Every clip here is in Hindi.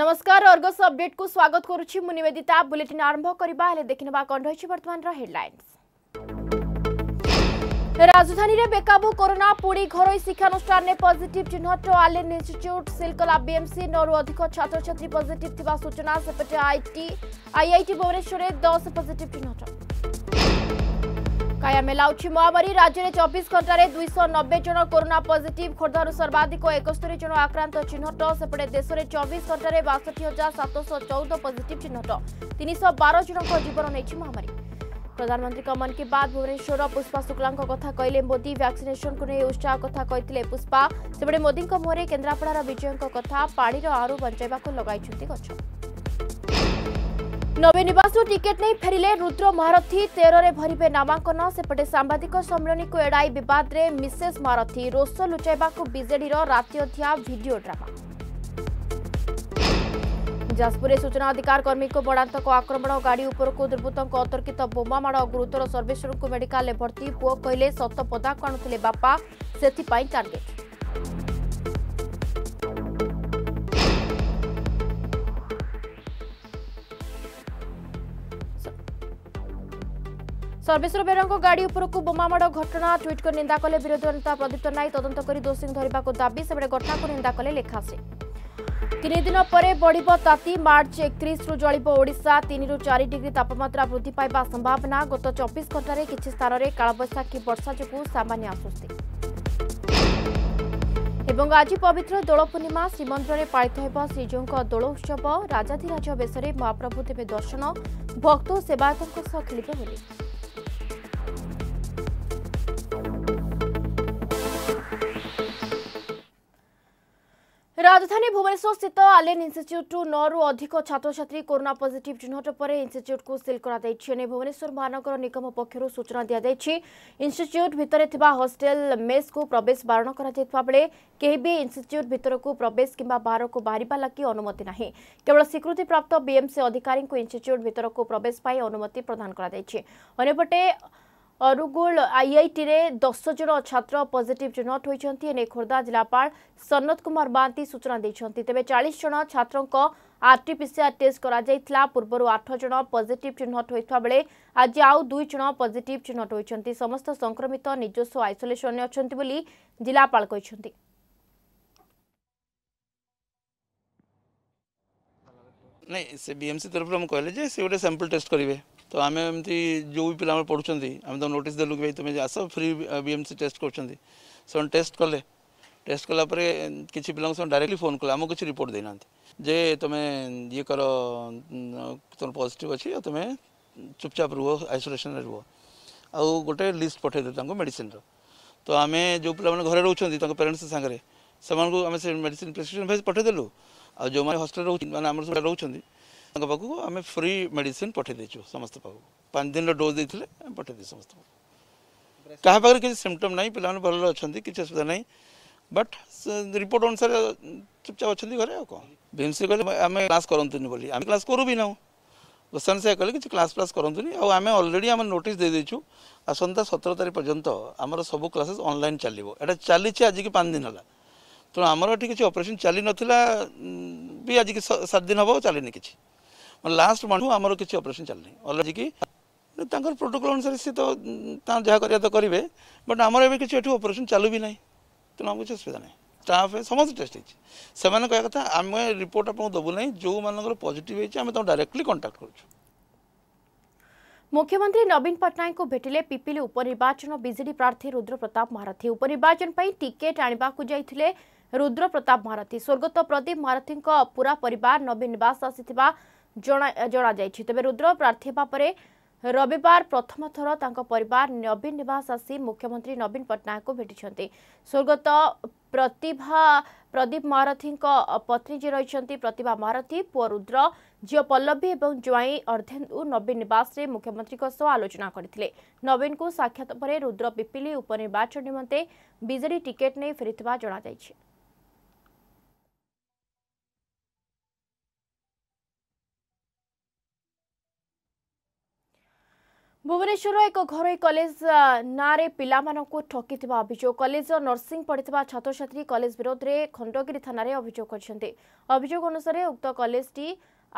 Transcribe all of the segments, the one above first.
नमस्कार अर्गस अपडेट को स्वागत करुछि मु निवेदिता। बुलेटिन आरंभ करबा हेले देखिनबा कोन रहिछि वर्तमान रा हेडलाइंस। राजधानी रे बेकाबू कोरोना पुणी घरोई शिक्षानुष्ठान ने पॉजिटिव चिन्हट आलेन इंस्टिट्यूट सिलकला बीएमसी नरु अधिक छात्र छात्री पॉजिटिव थिबा सूचना। सेपटे आईआईटी भुवनेश्वर रे 10 पॉजिटिव चिन्हट। काया मेलाउछि महामारी राज्य रे 24 घंटा रे 290 जन कोरोना पॉजिटिव। खोर्धारु सर्वाधिक 71 जन आक्रांत चिन्हट। सेपटे देश में 24 घंटा रे 62714 पॉजिटिव चिन्हट। 312 जनक जीवन नेछि महामारी। प्रधानमंत्री का मन की बात भुवनेश्वर पुष्पा शुक्ला कथा कहले मोदी। वैक्सीनेशन को नहीं उत्साह कथा कहते पुष्पा। सेपटे मोदी मुहर केन्द्रापड़ार विजय कथा पानी आरु बचाइवाकु लगाइछंती गछ। नवीन निवास टिकेट नहीं फेरिले रुद्र महारथी 13 रे भरिबे नामांकन। सेपटे सांबादिक सम्मेलन को एड़ाई विवाद रे मिसेस महारथी। रोष लुचाइवाकु बीजेडी रो राति अध्या वीडियो ड्रामा। जाजपुर सूचना अधिकार कर्मी को बड़ांतक आक्रमण। गाड़ी उपरको दुर्बृत्तक अतर्कित बोमा माड़। गुरुतर सर्वेश्वर को मेडिकल भर्ती। पुओ कहले सत पदाक आणुथिले बापा सेथिपाई टार्गेट। सर्वेश्वर बेउरा गाड़ी उपरको बोमामाड़ घटना ट्विट कर निंदा कले विरोधी नेता प्रदीप्त नायक। तदंत करी दोषी धरने को दाबी। से घटना को निंदा कले लेखाश्री। 3 दिन पर बढ़िब ताती। मार्च 31 जलिब ओडिशा। 3 रू 4 डिग्री तापमात्रा वृद्धि पाइबा संभावना। गत 24 घंटा रे किछि स्थान रे कालबैशाखी वर्षा जोगु सामान्य आश्वस्ति। एवं आज पवित्र दोल पूर्णिमा। श्रीमंदिर रे पालित हेबा श्रीजीउंको दोल उत्सव। राजाधिराज बेशरे महाप्रभु देबे दर्शन। भक्त ओ सेवायतनक सह खेलिबे होली। राजधानी भुवनेश्वर स्थित आलेन इंस्टिट्यूट 9 रु अधिक छात्र छात्री कोरोना पॉजिटिव चिन्हट पर इंस्टिट्यूट को सील करा दैछि। भुवनेश्वर महानगर निगम पक्षर सूचना दि जाइछि। इंस्टिट्यूट भितर थिबा हॉस्टल मेस को प्रवेश बारण करा जैतबा बेले केहि भी इंस्टिट्यूट भितर को प्रवेश किंबा बाहर को बाहरिबा लागि अनुमति नाही। केवल स्वीकृति प्राप्त बीएमसी अधिकारी को इंस्टिट्यूट भितर को प्रवेश पाई अनुमति प्रदान करा दैछि। अन्यपटे अनुगुल आईआईटी रे 10 जन छात्र पॉजिटिव चिन्हट होइछंती। एने खोर्धा जिलापाल सन्नत कुमार बांती सूचना दैछंती। तेबे 40 जन छात्रों को आरटीपीसीआर टेस्ट करा जायतला। पूर्वरु 8 जन पॉजिटिव चिन्हट होइथवा बेले आज आउ 2 जन पॉजिटिव चिन्हट होइछंती। समस्त संक्रमित निजस्व आइसोलेशन ने अछंती बोली जिलापाल कहिसंती। नै से बीएमसी तरफ हम कहले जे से ओटे सैंपल टेस्ट करिवे तो आम एमती जो भी पिला पढ़ुंट आम तुम नोटिस देलु कि भाई तुम आस फ्री बीएमसी टेस्ट कर टेस्ट कलापर किसी पिला डायरेक्टली फोन कला आम किसी रिपोर्ट देना जे तुम्हें ये कर तुम पॉजिटिव अच्छी तुम चुपचाप रुह आइसोलेसन रुह आ गोटे लिस्ट पठेदे मेडिसीन तो आम जो पिला घरे रोच पेरेन्ट्स सांगे से मेडिसीन प्रिस्क्रिप्शन पठेदेलु आ जो मैंने हस्टेल रोचे आम सब रोच आमे फ्री मेडिसिन पठेदेचु समस्त पाखु 5 दिन डोज देथिले पठेदे समस्त क्या पाखे किसी सिम्पटम ना पे भल अच्छे किसी असुविधा ना बट रिपोर्ट अनुसार चुपचाप अच्छा घर आ कौन बीएमसी कहले आम क्लास करते आम क्लास करू भी ना गोस्तान से कहले कि क्लास फ्लास करते आम अलरेडी आम नोटिस दे देचु आसंता 17 तारीख पर्यंत आमर सब क्लासेस ऑनलाइन चलो एटा चली आज की 5 दिन है तेणु आमर ये किसी ऑपरेशन चली नाला भी आज की 7 दिन हम चलनी किसी लास्ट मंथ आमर किसी ऑपरेशन चलनी अलरेडी कि प्रोटोकॉल अनुसार सी तो जहाँ करें तो करेंगे बट आमर एवं किसी ऑपरेशन चालू भी ना तेनाली आम किसी असुविधा ना स्टाफ समस्त टेस्ट होने कह कथा आम रिपोर्ट आपको दबू ना जो मानक पॉजिटिव होती डायरेक्टली कांटेक्ट करूँ। मुख्यमंत्री नवीन पटनायक को भेटिले पिपिली उपनिर्वाचन बीजेडी प्रार्थी रुद्र प्रताप महारथी। उपनिर्वाचन पर टिकेट आनिबाकु जाइथिले रुद्र प्रताप महारथी। स्वर्गत प्रदीप महारथी पूरा परिवार नवीन निवास आसिथिबा जना जाइछि। तबे रुद्र प्रार्थी पापरे रविवार प्रथम थर तांको परिवार नवीन निवास आसी मुख्यमंत्री नवीन पटनायक को भेटिछन्ति। स्वर्गत प्रतिभा प्रदीप महारथी पत्नी जी रही प्रतिभा महारथी पुओ रुद्र झील पल्लवी और ज्वाई अर्धेन्दु नवीन निवास में मुख्यमंत्री आलोचना करते। नवीन को साक्षात पर रुद्र पिपिली उपनिर्वाचन निमंते बीजेडी टिकेट नहीं फेरी जनाई। भुवनेश्वर एक घरोई कॉलेज नारे पिलामानंकु ठकिथिबा अभियोग कॉलेज नर्सिंग पढ़िथिबा छात्र छात्री कॉलेज विरोध रे खंडगिरी थाना रे अभियोग करछन्ते। अभियोग अनुसार उक्त कॉलेज टी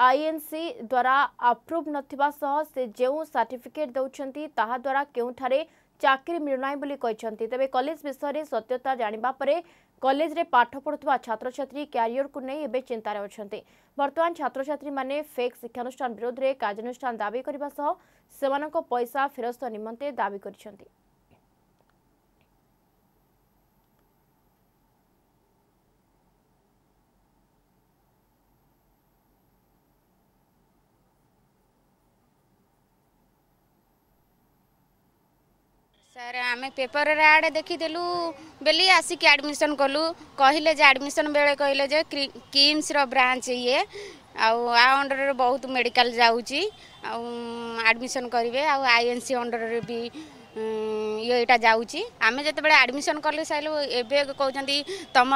आईएनसी द्वारा अप्रूव नथिबा सह से जेउ सर्टिफिकेट दउछन्ती ताहा द्वारा केउठारे चाकरी मिलनाय बोली कहछन्ती। तबे कॉलेज विषय रे सत्यता जानिबा परे कॉलेज रे पाठ पढ़ुवा छात्र छात्री क्यारियर को नहीं एवं चिंतार अच्छा। बर्तमान छात्र छात्री माने फेक शिक्षानुष्ठान विरोध में कार्यानुष्ठान दावी करने सह सेमानक पैसा फेरस्त निमंते दावी करछन्ती। सर आम पेपर आड़े देखीदेलु बेली आसिक आडमिशन कलु कहले आडमिशन बेले कहले जे किम्स रो ब्रांच ये आ अंडर बहुत मेडिकल जाऊँगी आडमिशन करेंगे आईएनसी अंडर भी येटा जाऊँगी। आम जो आडमिशन कले सारू एबे कहते तुम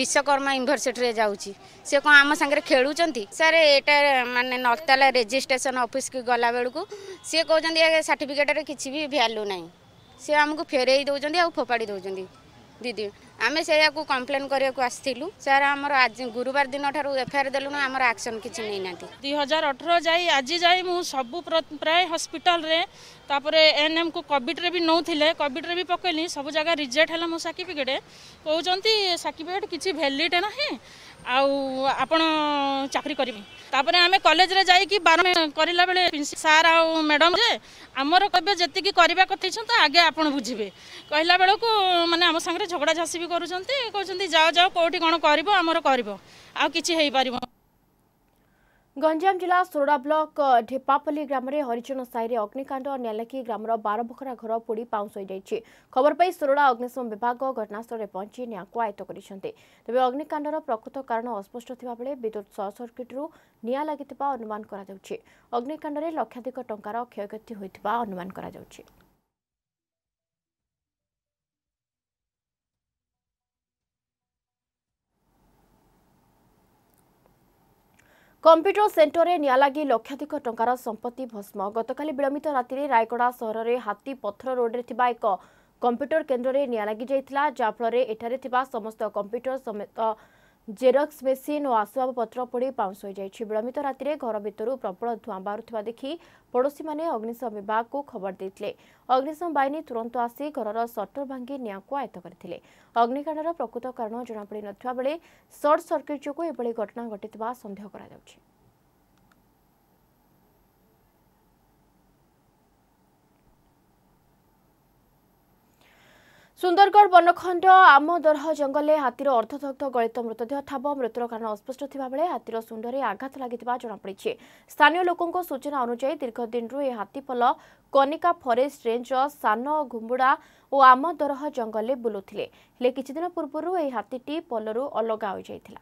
विश्वकर्मा यूनिवर्सिटी जाऊँगी से कौन आम सागर खेलुंट सर एटा मानने नलताला रेजिस्ट्रेशन ऑफिस की गला बेलू सी कहते सर्टिफिकेट किसी भी भैल्यू ना सी आमको फेरई दौरान आ फोपाड़ी दौरान दीदी आम से कंप्लेन करने को आसलु सर आम आज गुरुवार दिन ठार एफआईआर देलुणु आम एक्शन किसी नहीं ना 2018 जाए आज जाए मुझे सबू प्राय हस्पिटाल एनएम को कोविड रे भी नौ कोविड रे भी पकईली सब जगह रिजेक्ट है मो सर्टिफिकेट कहते सर्टिफिकेट किसी भैलीड ना आपण चाकरी करेंपर आम कॉलेज रे जाकि बारे करा बेले सार आ मैडम जे आमर कहे जी करवा कथ आगे आप बुझे कहला बेलू मैंने आम सागर झगड़ा झाँसी भी करुँच जाओ जाओ कौटी कौन कर। गंजाम जिला सोरडा ब्लॉक ढेपापल्ली ग्राम में हरिजन साई अग्निकांड न्यालाकी ग्राम बारबखरा घर पोड़ी पाउंस हो जाइए। खबर पाई सोरडा अग्निशम विभाग घटनास्थल पहुंच नियां को आयत्त करिसेंते। तबे अग्निकांडर प्रकृत कारण अस्पष्ट थिबा बेले विद्युत शॉर्ट सर्किट्रु नियां लागिथिबा अनुमान करा जाउछि। अग्निकांडरे लक्षाधिक टंकार क्षयक्षति होइथिबा अनुमान करा जाउछि। कंप्यूटर सेंटर में नियां लगी लक्षाधिक टंकार संपत्ति भस्म। गतकाली विलंबित राति रायगड़ा सहर में हाथी पत्थर रोड रे एक कंप्यूटर केन्द्र में नियां लगी जाइतिला, जाफल एठारे थिबा समस्त कंप्यूटर समेत जेरक्स मेसीन और आसबाबपत्र पड़ी पाउंस हो जाइछि। विलंबित राति घर भितर प्रबल धुआं बाहरुथिबा देखि पड़ोसी माने अग्निशम विभाग को खबर देइतिले। अग्निशम बाहिनी तुरंत आसी घरर शटर भांगी नियां को आयत्त करथिले। अग्निकांडर प्रकृत कारण जनापड़ी नथिबा बेले शॉर्ट सर्किट जोगु एभली घटना घटितबा संदेह करा जाउछि। सुंदरगढ़ वनखंड आमदरह जंगल में हाथीर अर्धदग्ध गलित मृतदेह ठाब। मृतर कारण अस्पष्ट थाबले हाथीर सुंडरे आघात लगी जमापड़ी। स्थानीय लोकों सूचना अनुसार दीर्घ दिन यह हाथीपल कनिका फॉरेस्ट रेंजर सान घुमुड़ा और आमदरह जंगल में बुलूते हेले किछिदिन पूर्व यह हाथीटी पलरू अलग हो जाता।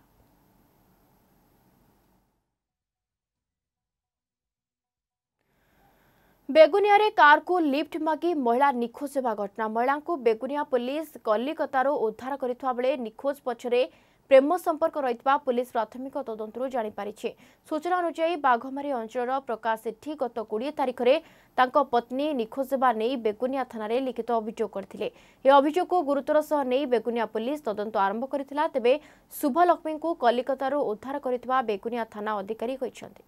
बेगुनिया रे कार को लिफ्ट मागी महिला निखोज होगा घटना। महिला को बेगुनिया पुलिस कलिकतारू उद्धार करथिबा बेले निखोज पछरे प्रेम संपर्क रहितबा पुलिस प्राथमिक तदंतरू जानि पारिछे। सूचना अनुसार बाघमारी अंचल प्रकाश सेठी गत 20 तारिख रे तांको पत्नी निखोज होगा नहीं बेगुनिया थाना रे लिखित अभियोग करथिले। ए अभियोग को गुरुतर सह नहीं बेगुनिया पुलिस तदंत आरंभ करथिला। तबे शुभलक्ष्मी को कलिकतारू उद्धार करथिबा बेगुनिया थाना अधिकारी कहिसथि।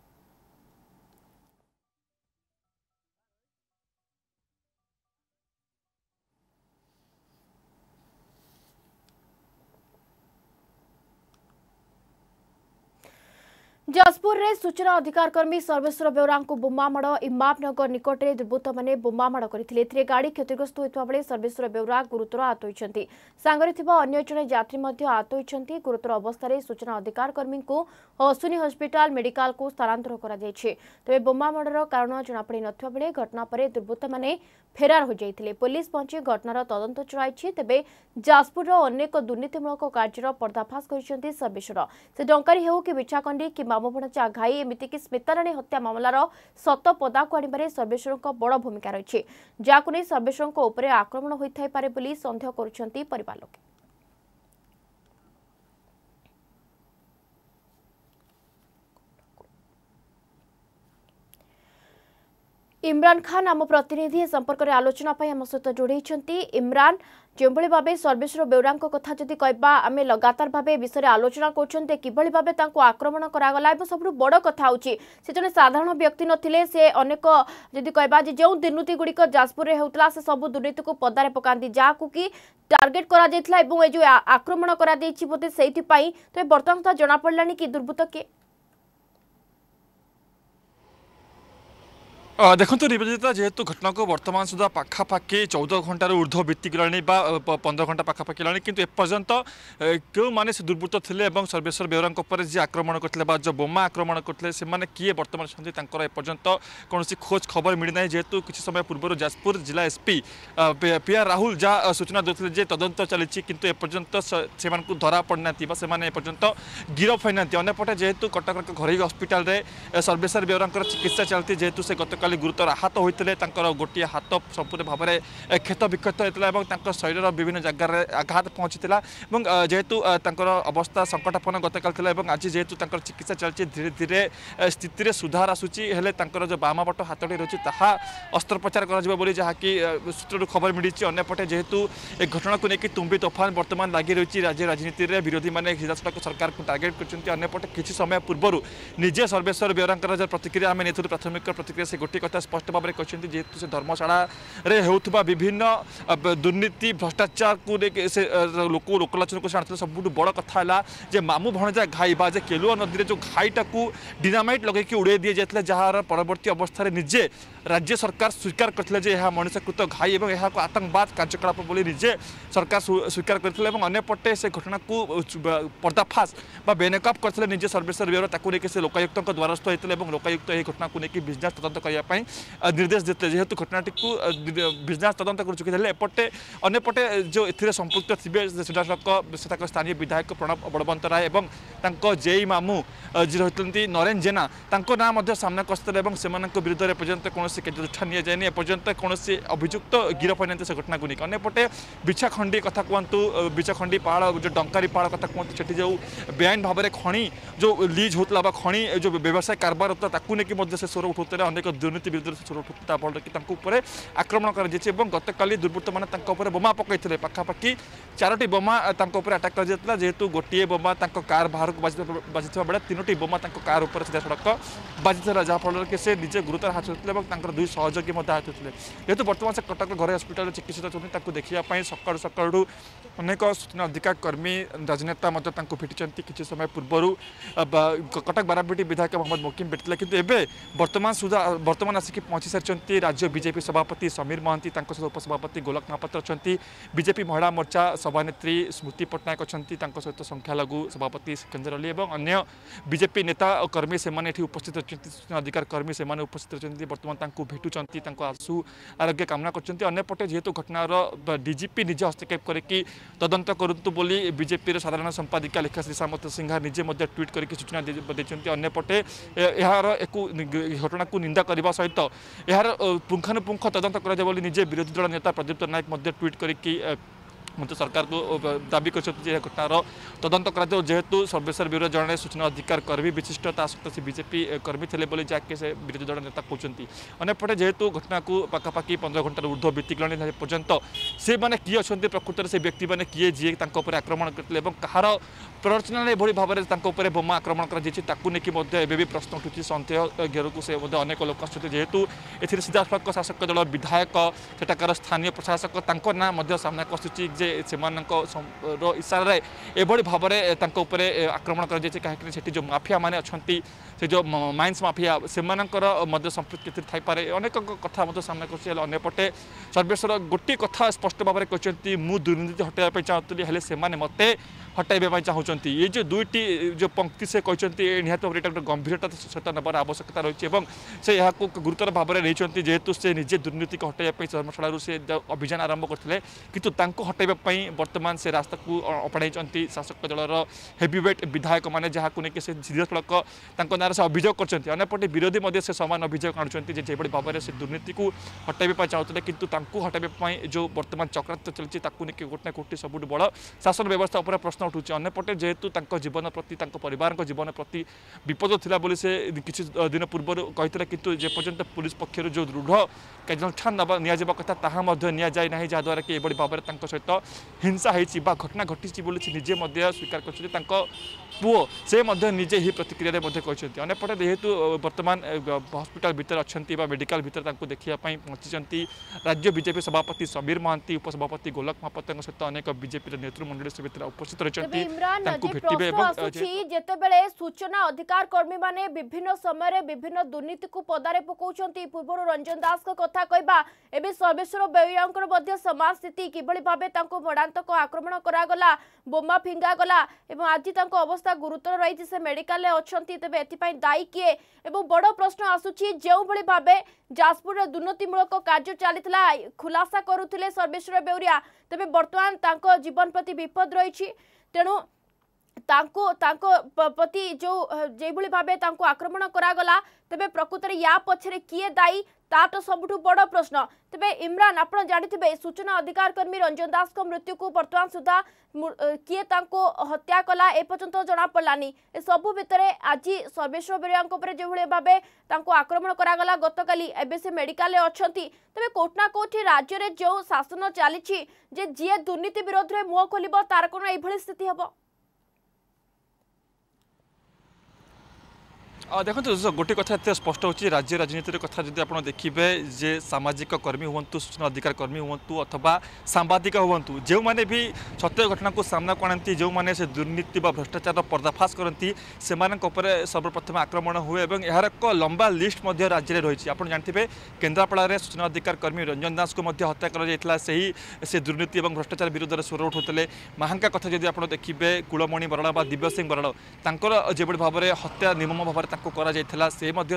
जाजपुर रे सूचना अधिकार कर्मी सर्वेश्वर बेउरा को बोमामाड़ इमामनगर निकट में दुर्बृत्त मैंने बोमामाड़ करथिले। गाड़ी क्षतिग्रस्त होता बेले सर्वेश्वर बेउरा गुरुतर आहत होती। सांगरे थिबा अन्य जने यात्री मध्य आहत होती। गुरुतर अवस्था रे सूचना अधिकार कर्मी को असुनी हस्पिटाल मेडिकल को स्थानांतर कर जाइए। तबे बोमामाड़ कारण जनापड़ नथिबा बेले घटना पर दुर्बृत्त मैंने फेरार हो जाइतिले। पुलिस पहुंची घटनार तदंत चलाई। तेबे जाजपुर अनेक दुर्नीतिमूलक कार्यर पर्दाफाश कर सर्वेश्वर से डंकारी हो कि बिछाकंडी कि मामभणचा घाई एमितिक स्मिताराणी हत्या मामलार सत पदाक आने सर्वेश्वर बड़ भूमिका रही है, जहाक नहीं सर्वेश्वर उपर आक्रमण होता है सन्देह कर। इमरान खान आम प्रतिनिधि ए संपर्क में आलोचना आम सहित जोड़े। इमरान जो भाव सर्वेश्वर बेउरा कथा जी कहवा आम लगातार भाव विषय आलोचना करते किभली भाव आक्रमण करागला और सब बड़ कथा होची से जन साधारण व्यक्ति नथिले से अनेक जी कहवा जो दुर्नीति गुड़िक जाजपुर में होता से सब दुर्नीति को पदारे पकाती जहाँ कि टार्गेट कर आक्रमण करा बोते से तो बर्तमान कथा जना पड़ानी कि दुर्बृत्त किए देखु निवेदिता जेहेतु घटना को बर्तमान सुधा पखापाखि 14 घंटार ऊर्ध्व बीतगला 15 घंटा पखापाखि लाने किंतु एपर्यंत क्यों माने से दुर्बृत्त थे और सर्वेश्वर बेउरा जी आक्रमण करते जो बोमा आक्रमण करते से माने किए बर्तमान अंतर एपर्यंत कौन खोज खबर मिली ना। जेहेतु किसी समय पूर्व जाजपुर जिला एसपी पीआर राहुल जहाँ सूचना देते तदंत चली किंतु एपर्यंत से धरा पड़ना से एपर्यंत गिरफ होना अंपटे जेहेतु कटक घर हस्पिटाल सर्वेश्वर बेउरा चिकित्सा चलती जेहेतु से गत काली गुरुतर आहत होते गोटे हाथ संपूर्ण भाव में क्षत विक्षत होता है शरीर विभिन्न जगार आघात पहुंचता और जेहेतु अवस्था संकटापन्न गतकाल और आज जेहेतु चिकित्सा चलती धीरे धीरे स्थित सुधार आसूची जो बामा पट हाथी रही अस्त्रोपचार कराकि सूत्र खबर मिली। अंपटे जेहेतु ए घटना को लेकिन तुम्बी तोफान बर्तमान लगी रही राज्य राजनीति में विरोधी मैंने सीधासख सरकार को टार्गेट करपटे किसी समय पूर्व निजे सर्वेश्वर बेउरा जो प्रतिक्रिया आम नहीं प्राथमिक प्रतिक्रिया से गोटे कथा स्पष्ट भाव में कहते जेहेतु से धर्मशाला रे होता विभिन्न दुर्नीति भ्रष्टाचार को लोक लोकलाचन को आने सब बड़ कथा जे मामू भणजा घाई बाजे केलुआ नदी में जो घाईटा को डिनामाइट लगे उड़े दी जाता है जार परवर्त अवस्था निजे राज्य सरकार स्वीकार करते मनीषकृत घाई और यह आतंकवाद कार्यकलाप निजे सरकार स्वीकार करते अनेपटे से घटना को पर्दाफाश बेनकाब करते निजे सर्वेश्वर बेउरा से लोकायुक्त द्वारस्थ होते और लोकायुक्त यह घटना को लेकिन विजिलेंस तदंत निर्देश देते जेहेतु घटनाटी को विजिलेंस तदंत कर चुकी है। एपटे अनेपटे जो ए संपुक्त थे सीधासख स्थानीय विधायक प्रणव बड़वंत राय और जेई मामू जी रही नरेन जेना नाम सामना और से विरुद्ध एपर्यंत कौन उठा नि जाए एपर्यंत कौन अभियुक्त गिरफ होना से घटना को लेकिन अनेपटे बिछाखंडी कथा कहतु बिछाखंडी पहाड़ जो डंकारी पहाड़ कथ कहतु से जो बेआईन भाव में खणी जो लिज होता खणी जो व्यवसाय कारबार होता है स्वर उठाते अनेक दुर्नीति विरुद्ध स्वर उठा फल कि आक्रमण कर गतकाली दुर्बृत्त मैंने बोमा पकड़ते पखापाखि 4टी बोमा आटाक कर जेहेतु गोटे बोमा कार बाहर को बाजी बेले 3टी बोमा कार सीधा सड़क बाजी जहाँफल कि से निजे गुरुतर हाथ होते दुई सहयोगी हाथ होते जेहेतु बर्तमान से कटक घर हस्पिटाल चिकित्सित होती देखापी सका सकालू अनेक सूचना अधिकार कर्मी राजनेता भेटी किसी समय पूर्व कटक बारापेटी विधायक मोहम्मद मोकिम भेटी कि बर्तमान सुधा बर्तमान आसिक पहुंची सारी राज्य बीजेपी सभापति समीर महांती उपसभापति गोलक महापात्र अच्छा बीजेपी महिला मोर्चा सभानेत्री स्मृति पट्टनायक अच्छा सहित संख्यालघु सभापति सिकंदर अली और अन्य बीजेपी नेता और कर्मी से उपस्थित अच्छा सूचना अधिकार कर्मी से उपस्थित अच्छा बर्तमान भेटुंट आशु आरोग्य कामना करपटे जेहेतु घटनार डीजीपी निजे हस्तक्षेप करके तदंत करेजेपी साधारण संपादिका लेखा श्रीसामत सिंघा निजे ट्विट करके सूचना देते अनेपटे यार एक घटना को निंदा करने सहित यार पुंखानुपुंख तदंत निजे विरोधी दल नेता प्रदीप्त नायक ट्वीट करके मत सरकार को दाबी कर घटनार तदंत कर जेहेतु सर्वेश्वर बेउरा जड़े सूचना अधिकार कर्मी विशिष्ट सहित से बीजेपी कर्मी थे जहाँकि से विरोधी दल नेता कहते अनेपटे जेहेतु घटना को पखापाखि 15 घंटार ऊर्ध्व बीतगला पर्यंत से मैंने किए अच्छा प्रकृत से व्यक्ति मैंने किए जी आक्रमण करते कहार प्ररचना यह भाव में बोमा आक्रमण कर प्रश्न उठू सन्देह घेर को अनेक लोक आस जेहेतु ए सीधासख शासक दल विधायक सेठाकार स्थानीय प्रशासक नाँ सामना आसूची इशारा एभली भाव में आक्रमण कर जो माफिया माने अच्छा से जो माइन्स माफिया से संपृक्ति थपे अनेक कथा सामना करपटे सर्वेश्वर गोटे कथा स्पष्ट भाव में कहते मु दुर्नीति हटाइवाई चाहूँगी से मत हटाइवाई चाहूँगी ये जो दुईटी जो पंक्ति से कहते निहत भाव में गंभीरता सहित नवर आवश्यकता रही से गुरुतर भाव में नहीं जेहेतु से निजे दुर्नीति को हटाइवाई धर्मशाला से अभियान आरंभ करते कितु हटाइवा बर्तमान से रास्ता को अपणाई शासक दल हेवीवेट विधायक मैंने जहाँ लेकिन से सीधासख नारे से अभियोग करते अनेपटे विरोधी से सामान अभियोग आणुच्च भाव में से दुर्नीति को हटाइवाई चाहूँते किंतु हटाइवाई जो बर्तमान चक्रांत चलती गोटे सब बड़ शासन व्यवस्था प्रश्न प्रश्न उठूँ अंपटे जेहेतु जीवन प्रति परिवार जीवन प्रति विपद थी से किसी दिन पूर्व कही कितु जेपर्यंत पुलिस पक्षर जो दृढ़ कठन निथा ताना जहाद्वर कि यह भाव में सहित हिंसा हो घटना घटी निजे स्वीकार कर पुओ से निजे ही प्रतिक्रिया अनेपटे जेहेतु बर्तमान हस्पिटाल भितर अच्छा मेडिकल भितर देखापी पहुंची राज्य बीजेपी सभापति समीर महांती उपसभापति गोलक महापात्र सहित अनेक बीजेपी नेतृमंडली से भितर उपस्थित रही जेतेबेले सूचना अधिकार कर्मी माने विभिन्न समय विभिन्न दुर्नीति को पदारे पकाउछंती पूर्व रंजन दास को कथा कहबा एबे सर्वेश्वर बेउरांकर मध्य समाज स्थिति किभली भाबे तांको मडांतक आक्रमण करा गला बोमा फिंगा गला एवं आज तांको अवस्था गुरुतर रही से मेडिकल ले अछंती तबे एथि पई दाई किए एवं बड़ प्रश्न आसुची जेउ भली भाबे जाजपुर दुर्नीतिमूलक कार्य चलीथिला खुलासा करूथिले सर्वेश्वर बेउरिया तबे वर्तमान तांको जीवन प्रति विपद रही तेणु तांको तांको प्रति जो जे भली भाबे तांको आक्रमण करागला तबे प्रकृत या पछरे किए दायी ता तो सबुठु बड़ प्रश्न। तबे इमरान आपण जानिथिबे सूचना अधिकार कर्मी रंजन दास को मृत्यु को वर्तमान सुधा किए तांको हत्या कला ए पर्यंत जना पड़लानी ए सबु भितरे आज सर्वेश्वर बेउरांक ऊपर जे भली भाबे तांको आक्रमण करागला गतकाली एबे से मेडिकल ले अछंती तबे कोठना कोठी राज्य रे जो शासन चलीछि जे जिए दुर्नीति विरोध रे मुह खोलिबो तार कोन ए भली स्थिति हबो। देखो गोटे कथा एत स्पष्ट होची राज्य राजनीतिर कथा जब आप देखिए जे सामाजिक कर्मी हूँ सूचना अधिकार कर्मी हूँ अथवा सांबादिक हूँ जो मैंने भी सत्य घटना को सामना करती जो मैंने से दुर्नीति व भ्रष्टाचार पर्दाफाश करती से सर्वप्रथम आक्रमण हुए और यार एक लंबा लिस्ट राज्य रही आप जानते केन्द्रापड़ा में सूचना अधिकार कर्मी रंजन दास को हत्या कर से दुर्नीति और भ्रष्टाचार विरोध में स्वर उठाते महांगा कथा जब आप देखिए कुलमणि बराड़ व दिव्य सिंह बराड़ जो भाव में हत्या निर्मम भाव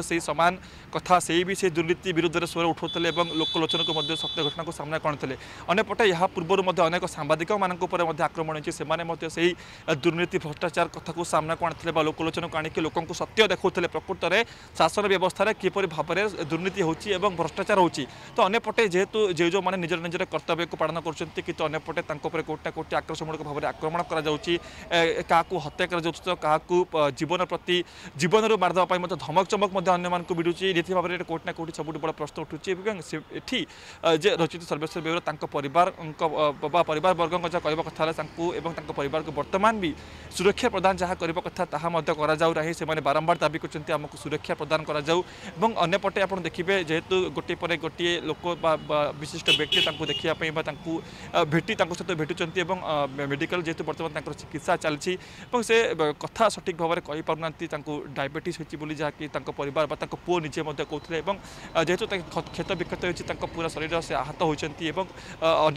से सामान कथा से भी से दुर्नीति विरुद्ध स्वर उठाते लोकलोचन को सत्य घटना को सामना करते अनेपटे यहाँ पूर्व अनेक सांबादिक मानक आक्रमण होती से दुर्नीति भ्रष्टाचार कथा को सामना करते लोकलोचन को आणिक लोक सत्य देखते प्रकृत में शासन व्यवस्था किपर भाव में दुर्नीति हो भ्रष्टाचार हो तो अनेपटे जेहेतु जे जो मैंने निजर निजर कर्तव्य को पालन करते कि अनेपटे कोटा कोटी आक्रमणक भाव में आक्रमण कर हत्या कर जीवन प्रति जीवन मारदापाई मत धमक चमक अन्य मिलूची नीति भाव में कोटना कोटी सब बड़ा प्रश्न उठूँ एटी जे रचित सर्वेश्वर बेउरा परिवार वर्ग कहवा कथा परिवार को वर्तमान भी सुरक्षा प्रदान जहाँ करने कथा ताकि से बारंबार दाबी करते आमको सुरक्षा प्रदान करपटे आप देखिए जेहेतु गोटे पर गोटे लोक विशिष्ट व्यक्ति देखापी भेटी सहित भेटुंट मेडिकल जेहेतु बर्तमान चिकित्सा चलती से कथा सठिक भाव में कही पारना डायबेटिस जहाँकि परिवार पुओ निजे कहते हैं जेहेतु क्षत विक्षत होती पूरा शरीर से आहत होती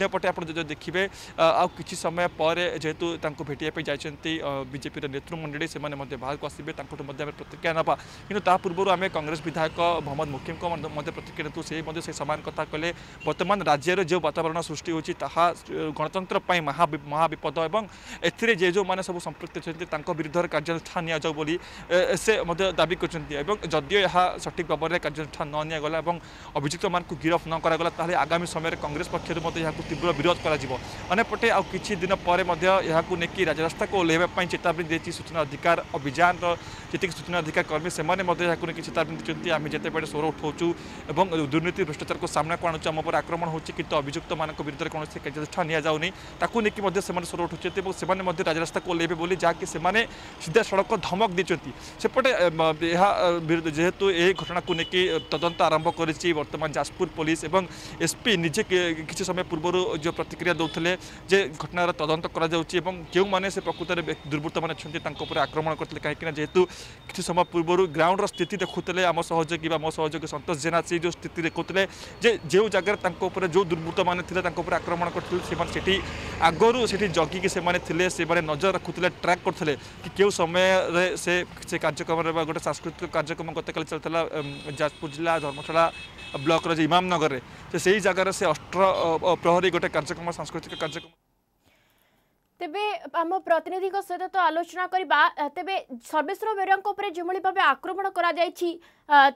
अंपटे आप देखिए आ कि समय पर जेहेतु भेटापी जाती बीजेपी नेतृमंडली से बाहर को आसवे प्रतिक्रिया ना कि पूर्व आम कांग्रेस विधायक मोहम्मद मुकीम को प्रतिक्रिया नुँ से सामान कथा कले बर्तमान राज्य में जो वातावरण सृष्टि होती गणतंत्र महाविपद और ए जो मैंने सब संपृक्त विरुद्ध कार्यानुष्ठान नि से दाबी करते जदि यह सठिक भाव में कार्यानुष्ठान न निगला और अभियुक्त मान को गिरफ्त न करागला आगामी समय कांग्रेस पक्षर तीव्र विरोध होनेपटे आ कि दिन पर लेकिन राजरास्ता को ओह्लैवाई चेतावनी देती सूचना अधिकार अभियान जी सूचना अधिकार कर्मी से चेतावनी देते आम जितेबाड़े स्वर उठाऊ और दुर्नीति भ्रष्टाचार को सामना को आम पर आक्रमण होती कि अभियुक्त मान विरुद्ध कौन से कार्यानुष्ठान निकल स्वर उठाते राजरास्ता को ओह्लैबे जहाँकि सीधा सड़क धमक देते सेपटे जेहेतु यह घटना को लेकिन तदंत आरंभ करी वर्तमान जाजपुर पुलिस एवं एसपी निजे किसी समय पूर्व जो प्रतिक्रिया दौले जे घटनार तदंत कर जो मैंने से प्रकृत में दुर्वृत्त मैंने अच्छा आक्रमण करते कहीं जेहेतु किसी समय पूर्व ग्राउंड स्थिति देखुले आम सहयोगी मो सहयोगी संतोष जेना से जो स्थिति देखुले जो जगार जो दुर्वृत्त मैंने आक्रमण करते आगुरी से जगिकी से नजर रखुले ट्रैक करते कि समय से कार्यक्रम गोटे सांस्कृतिक कार्यक्रम गतकाल चलता जाजपुर जिला धर्मशाला ब्लॉक रे इमामनगर से जगार से अष्ट प्रहरी गोटे कार्यक्रम सांस्कृतिक कार्यक्रम तेबे आम प्रतिनिधि सहित तो आलोचना करवा तेबे सर्वेश्वर बेउरा जो भाव आक्रमण करा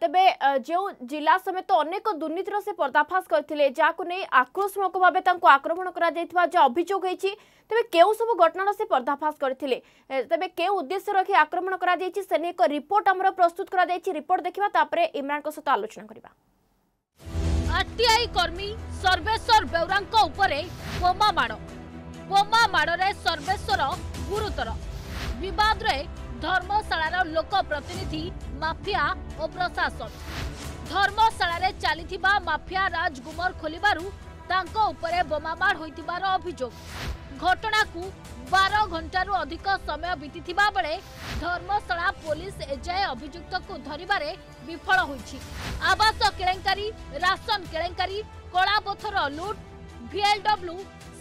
तेबे जो जिला समेत अनेक दुर्नीतिर से पर्दाफाश करते जहाँ आक्रोशमक भाव आक्रमण कर अभियोग होती तेबे क्यों सब घटना से पर्दाफाश करते तेबे के उद्देश्य रखी आक्रमण करेने एक रिपोर्ट आम प्रस्तुत कर रिपोर्ट देखा इमरान सहित आलोचना करवा। आरटीआई कर्मी सर्वेश्वर बेउरा बोमामाड़ सर्वेश्वर गुरुतर बद धर्मशाला लोक प्रतिनिधि माफिया और प्रशासन धर्मशाला चली माफिया राज गुमर खोलवे बोमामाड़ होता अभियोग घटना को 12 घंटारू अधिक समय बीती बेले धर्मशाला पुलिस एजाए अभियुक्त को धरवे विफल होती आवास केलेंकारी राशन केलेंकारी कलापथर लुट VLW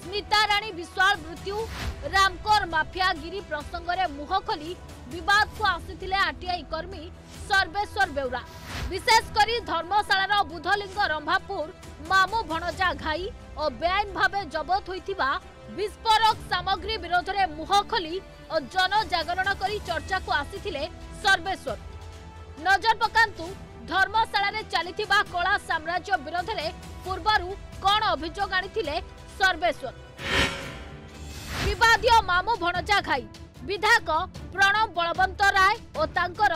स्मिता राणी विश्वाल मृत्यु रामकोर माफियागिरी प्रसंग में मुह खोली विवाद को आसीथिले आरटीआई कर्मी सर्वेश्वर बेउरा विशेषकर धर्मशाला बुधलिंग रंभापुर मामू भणजा घाई और बेआईन भाव जबत होता विस्फोरक सामग्री विरोध में मुह खोली और जनजागरण कर चर्चा को आसीथिले सर्वेश्वर। नजर पकांतु धर्मशाला चली कला साम्राज्य विरोध में पूर्वर कौन अभियोग आनी सर्वेश्वर विवादीय मामू भणजा घाई विधायक प्रणव बलवंत राय और तांकर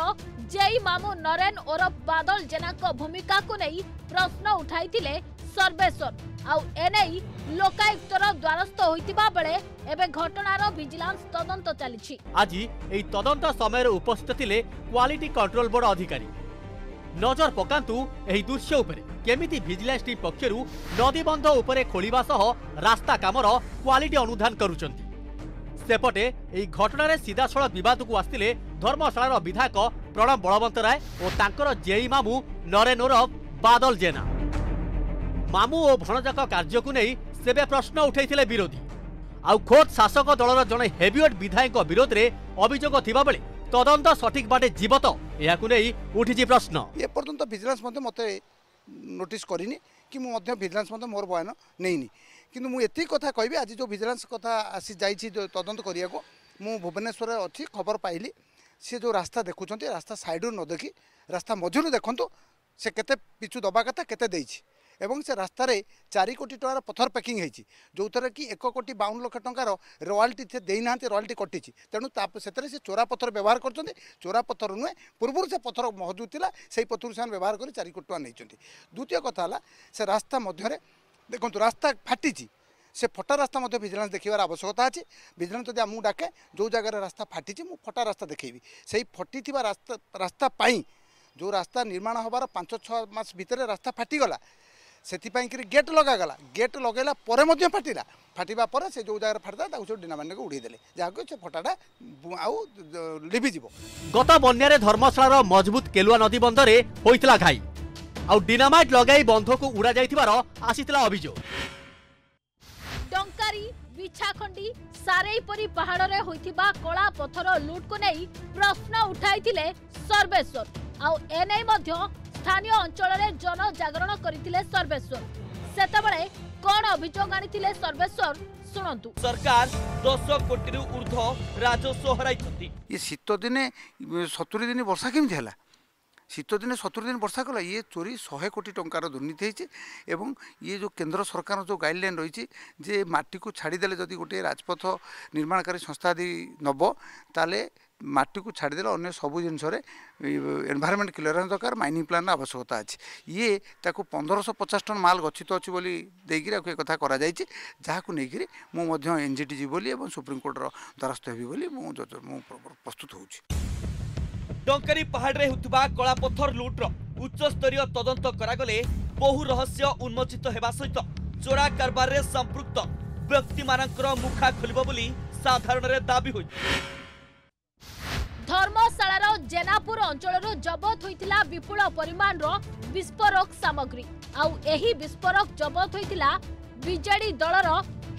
जेई मामू नरेन ओरफ बादल जेना भूमिका को नहीं प्रश्न उठाई सर्वेश्वर आउ एने लोकायुक्तर द्वारस्थ होता बेले एवं घटनार विजिलेंस तदंत चली आज यही तदंत समय उपस्थित थे क्वालिटी कंट्रोल बोर्ड अधिकारी। नजर पकांतु एही दृश्य उपरे केमिति विजिलेंस टीम पक्षर नदी बंध उपरे खोलिबा सह रास्ता कामर क्वालिटी अनुधान करुचंती सेपटे एही घटनारे सीधासळख विवाद को आस्तिले धर्मशाला विधायक प्रणव बलवंत राय और तांकर जेई मामू नरेन ओरफ बादल जेना मामू और भणजाक कार्य को नहीं सेबे प्रश्न उठाइथिले विरोधी आउ खोद शासक दलर जणे हेवीवेट विधायक विरोध में अभियोग थिबा बेले तदंत सठिक बाटे जीवत यह उठी प्रश्न एपर्तंत विजिलेंस मत नोटिस करनी कि विजिलेंस मोर बयान नहीं कि मुझे कथा कह आज जो विजिलेंस कथा आसी जा तदंत करिया को मु भुवनेश्वर अच्छी खबर पाइली सी जो रास्ता देखुं रास्ता साइड न देखी रास्ता मझुरी देखु से केते पिछु दबा कथा केते एवं से रास्त 4 कोटी टकर पथर पैकिंग होती जो थर कि 1 कोटी 52 लक्ष टकर रॉयल्टी देना रॉयल्टी कटि तेणु से चोरा पथर व्यवहार करते चोरा पथर नुहे पूर्व से पथर मौजूद था से पथर से व्यवहार कर 4 कोटी टका नहीं। द्वितीय कथा से रास्ता मध्य देखो रास्ता फाटी से फटा रास्ता विजिलेंस देखार आवश्यकता अच्छे विजिलेंस जब आमको डाके जो जगह रास्ता फाटी फटा रास्ता देखी से फटी रास्ता जो रास्ता निर्माण हबार 5-6 मास भितर रास्ता फाटीगला से गेट लगागला गेट लगेला फाटिला फाटिबा पर से जो जगह फाटा सब डिनामाने को उड़े देले जहाँको से फटाटा आउ लिभिज गत बन्यारे धर्मशाला मजबूत केलुआ नदी बंधरे होइतला घाई आउ डिनामाइट लगाई बंध को उड़ा जाइथिबार आसीतला अभियोग। डंकारी बिछाखंडी सारेई परी पहाड़ रे होइथिबा कला पत्थर लूट को नहीं प्रश्न उठाइथिले सर्वेश्वर आउ एनै मध्य स्थानीय अंचल में जनजागरण करथिले सर्वेश्वर सेतबळे कोन अभियोग आनिथिले सर्वेश्वर सुनंतु। सरकार 10 कोटी रु ऊर्ध्व राजस्व हराइछथि ये शीत दिने 70 दिन वर्षा केमि हैला शीत दिने 70 दिन वर्षा कला ये चोरी 100 कोटी टंकार दुर्नीति होइछि एवं ये जो केंद्र सरकार जो गाइडलाइन रही जे माटी को छाड़ी देले जदि गोटे राजपथ निर्माणकारी संस्था आदि नब ताले माटी को छाड़देले अन्य सब जिन एनवायरमेंट क्लीयरेंस दरकार माइनिंग प्लान आवश्यकता अच्छे ये 1550 टन माल गच्छित अच्छी एक जहाँ नहीं मुझे एनजीटी जी बोली सुप्रीमकोर्टर द्वारस्थ हो प्रस्तुत हो। डंकारी पहाड़ में होता कला पत्थर लुट्र उच्चस्तरीय तदंत करागले बहु रहस्य उन्मोचित होगा सहित चोरा कारबार में संपृक्त व्यक्ति मानकर मुखा खोलिबो बोली साधारण दाबी होई धर्मशाला जेनापुर अंचल जबत होता विपुल परिमाण विस्फोरक सामग्री आउ एही विस्फोरक जबत होता बीजेडी दलर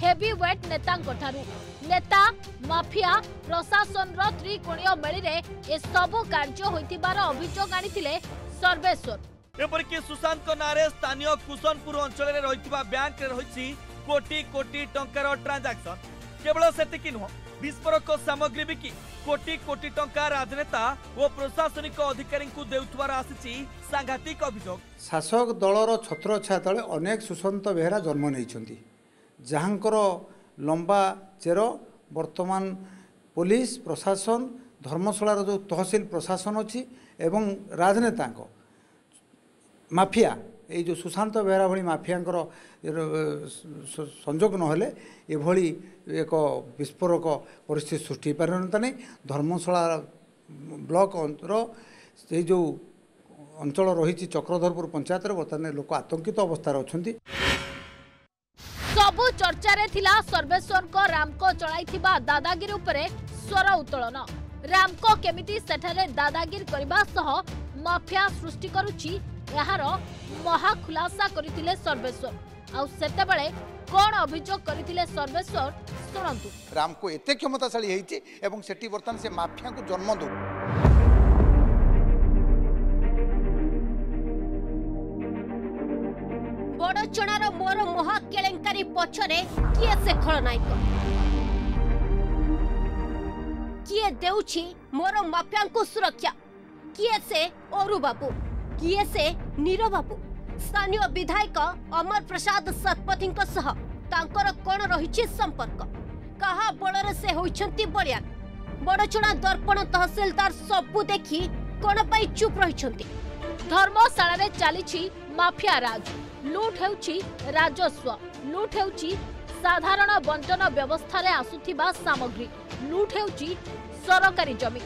हेवीवेट नेता माफिया प्रशासन त्रिकोणीय मेली ए सबु कार्य होइतिबार अभियोग आनिथिले सर्वेश्वर। एपरिक सुशांत नारे स्थानीय कुसनपुर अंचल रही बैंक रही कोटी कोटी टंकार ट्रांजाक्शन केवल सेतिकी नुह विस्फोरक सामग्री बिकी कोटी कोटी टंका राजनेता और प्रशासनिक अधिकारी देउथवार आसी सांघातिक अभियोग। शासक दलर छत्रछाया तले अनेक सुशांत बेहरा जन्म नहीं जहांकर लंबा चेर वर्तमान पुलिस प्रशासन धर्मशाला जो तहसिल प्रशासन अच्छी एवं राजनेता माफिया ये जो सुशांत बेहरा भाई माफिया संजोग नहले ये एक विस्फोरक परिस्थिति सृष्टि पारता नहीं। धर्मशाला ब्लॉक से जो अंचल रही चक्रधरपुर पंचायत बर्तमान लोक आतंकित अवस्था अच्छा सबु चर्चा थिला सर्वेश्वर रामको चलाई दादागिरी उपरे स्वर उत्तोलन रामको केमिति सेठारे दादागिरी करबा सह माफिया सृष्टि करूची यार महा खुलासा करथिले सर्वेश्वर आउ सेते बेले कोन अभियोग करथिले सर्वेश्वर सुनंतु। रामको एते क्षमताशाली हेइची एवं सेठी वर्तमान से माफिया को जन्म दो बड़चणार मोर महा केलेंकारी पछरे किए से खलनायक किए देउची मोर माफिया को सुरक्षा किए से ओरु बापू किए से नीरव बाबू स्थानीय विधायक अमर प्रसाद शतपथी कौन रही संपर्क कहा बलर से होती बलिया बड़चुणा दर्पण तहसिलदार सबू देखी कौन पाई चुप रही धर्मशाला चली माफिया राज लुट हो राजस्व लुट हो साधारण बंटन व्यवस्था आसुथिबा सामग्री लुट हो सरकारी जमी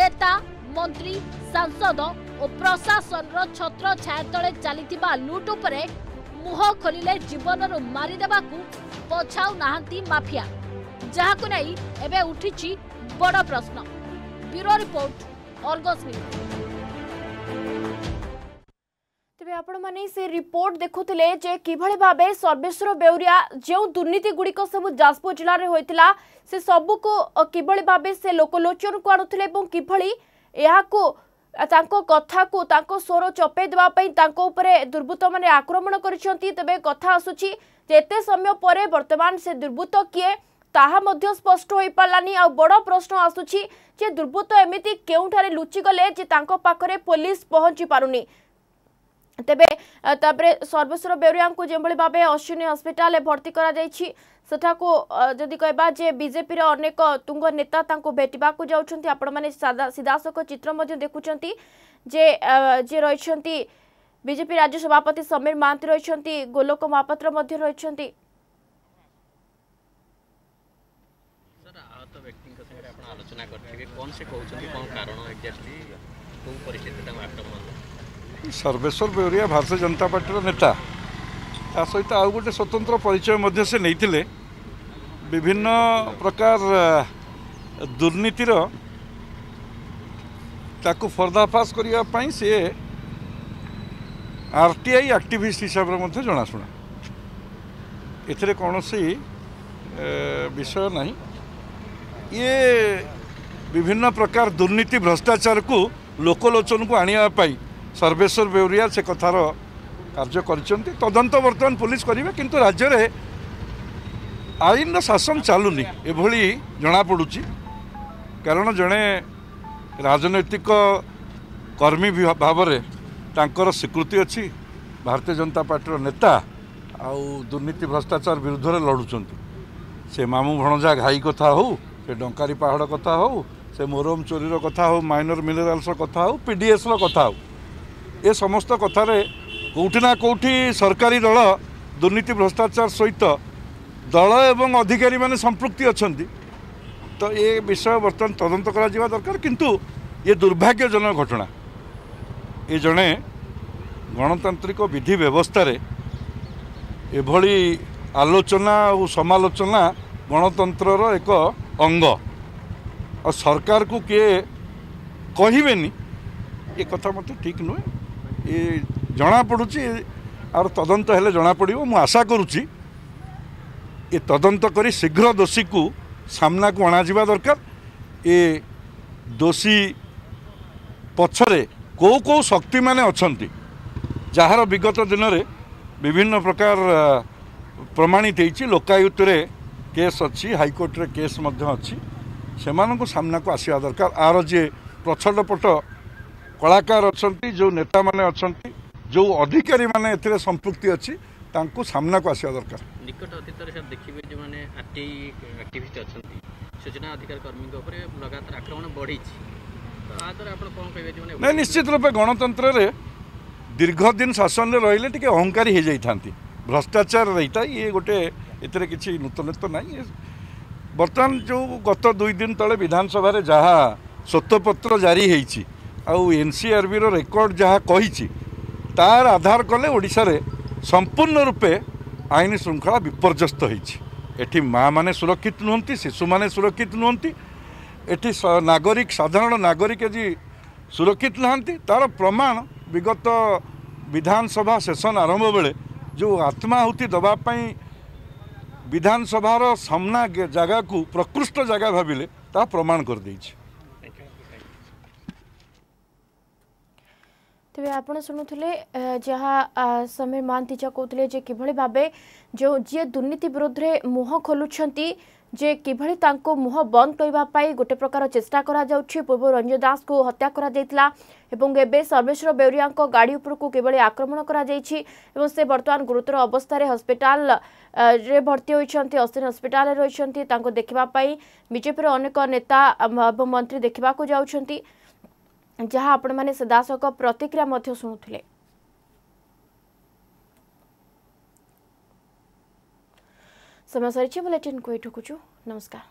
नेता मंत्री सांसद और प्रशासन छत्र छाया तले चली लुट उपरे मुह खोलिले जीवन रू मारिदेवा पछाऊ नहांती माफिया जहाँ को नहीं एवं उठी बड़ प्रश्न। Bureau report Argus news. तेरे आपण माने से रिपोर्ट देखुले जे किभले भाबे सर्वेश्वर बेउरिया जो दुर्नीति गुड़िक सब जाजपुर जिले में होता से सबू को किभले भाबे से लोकलोचन को आणुले और किभली या कथा को स्वर चपे देवाई दुर्बृत्त मैंने आक्रमण कर तेज कथा आसूची एते समय पर बर्तमान से दुर्बृत्त किए ताहा मध्य स्पष्ट हो पारानी। आ बड़ प्रश्न आसूची जे दुर्बृत्त एमती के लुचिगले जे तांको पाखरे पुलिस पहुँची पारुनी। तेबे सर्वेश्वर बेउरिया को जो भाव अश्विनी हस्पिटाल भर्ती करी कह बीजेपी अनेक तुंग नेता भेटा जा सीधासख चित्र देखुं जे रही बीजेपी राज्य सभापति समीर महांती रही गोलोक महापात्र रही सर्वेश्वर बेउरिया भारतीय जनता पार्टी नेता ता सहित आउ गोटे स्वतंत्र परिचय मध्य से नहीं विभिन्न प्रकार दुर्नीतिर ताकू पर्दाफाश करने सी आरटीआई एक्टिविस्ट हिसाब से जनाशुना एथिरे कोनोसी विषय नहीं। ये विभिन्न प्रकार दुर्नीति भ्रष्टाचार को लोकलोचन को आनिया पाई सर्वेश्वर बेउरिया से कथार कार्य कर तदंत बर्तमान पुलिस करेंगे किंतु राज्य में आईन शासन चलुनी एभली जनापड़ कारण जड़े राजनैतिक कर्मी भाव में स्वीकृति अच्छी भारतीय जनता पार्टी नेता आ दुर्नीति भ्रष्टाचार विरुद्ध में लड़ुं से मामू भणजा घाई कथा हो से डंकारी पहाड़ कथा हो से मोरम चोरीर कथा हो माइनर मिनराल्स कथा हो पीडीएस कथा हो ये समस्त कथार कौटिना कौटि सरकारी दल दुर्नीति भ्रष्टाचार सहित दल एवं अधिकारी माने संपृक्ति अच्छा तो ये विषय बर्तमान तदंत करा जीवा दरकार किंतु ये दुर्भाग्यजनक घटना ये जड़े गणतांत्रिक विधि व्यवस्था रे एभली आलोचना और समालोचना गणतंत्र एक अंग और सरकार को किए कहबेनी ये कथा मत ठीक नुहे ये जना पड़ुची और तदंत हेले जना पड़िबो। मु आशा करुची ये तदंत करी शीघ्र दोषी को सामना को अणा जीवा दरकार ये दोषी पछरे को को शक्ति माने अछंती जहार विगत दिन रे विभिन्न प्रकार प्रमाणित होइची लोकायुक्त रे केस अच्छी हाईकोर्ट रे केस अच्छी से सामना को आसवा दरकार आर जे पछड़पट कलाकार अच्छा जो नेता माने अच्छा जो अधिकारी माने संपुक्ति अच्छी सामना को आसवा दरकार। निकट अतीत देखिए जो माने एक्टिविस्ट अच्छा सूचना अधिकार कर्मी लगातार आक्रमण बढ़ी नहीं निश्चित रूप गणतंत्र रे दीर्घ दिन शासन रहिले टिके अहंकारी हो जाती भ्रष्टाचार रही था ये गोटे एतरे किसी नूतनत्व नहीं। बर्तमान जो गत दुई दिन तले विधानसभा जहाँ श्वेतपत्र जारी होती एनसीआरबी रो रेकर्ड जहाँ कही तार आधार कले ओडिशा रे संपूर्ण रूपे आईन श्रृंखला विपर्यस्त होती। एठी माँ माने सुरक्षित नुहंती, शिशु माने सुरक्षित नुहंती, एठी नागरिक साधारण नागरिक जी सुरक्षित नहांती। तार प्रमाण विगत विधानसभा सेसन आरंभ बेले जो आत्माहुति दवापाई विधानसभार सामना जगह को प्रकृष्ट जगह भाविले ता प्रमाण कर देछि। तेज आप शुणुले जहाँ समीर महांतीजा कहते जे किभली भाबे जो जी दुर्नीति विरोध में मुह खोलुछंती जे किभली तांको मुह बंद करने गोटे प्रकार चेष्टा करा जाउछि। पूर्व रंजन दास को हत्या करा जाइतला एवं एबे सर्वेश्वर बेउरिया गाड़ी उपर को किभली आक्रमण करा जाइछि एवं से वर्तमान गुरुतर अवस्था रे हॉस्पिटल रे भर्ती होइछंती अस्थिन हॉस्पिटल रे रहिछंती। तांको देखिबा पई बीजेपी रे अनेक नेता एवं मंत्री देखिबा को जाउछंती जहाँ आपण माने सदासक प्रतिक्रिया मध्य सुनुथिले। समय सारी बुलेटिन को ठुकुचु नमस्कार।